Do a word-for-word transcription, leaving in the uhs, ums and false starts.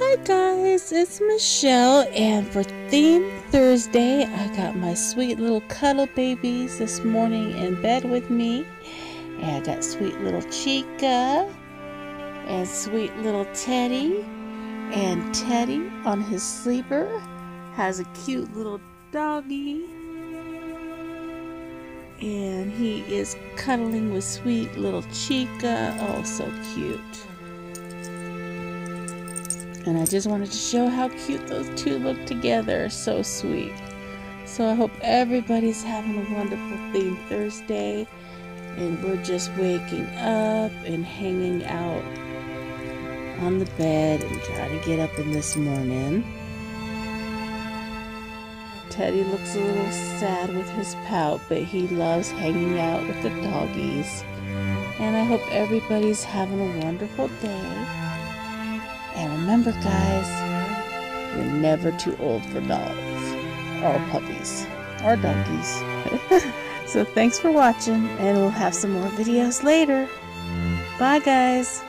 Hi guys, it's Michelle, and for Theme Thursday I got my sweet little cuddle babies this morning in bed with me, and I got sweet little Chica and sweet little Teddy, and Teddy on his sleeper has a cute little doggy, and he is cuddling with sweet little Chica. Oh, so cute. And I just wanted to show how cute those two look together. So sweet. So I hope everybody's having a wonderful Theme Thursday. And we're just waking up and hanging out on the bed and trying to get up in this morning. Teddy looks a little sad with his pout, but he loves hanging out with the doggies. And I hope everybody's having a wonderful day. And remember guys, you're never too old for dogs, or puppies, or donkeys. So thanks for watching, and we'll have some more videos later. Bye guys!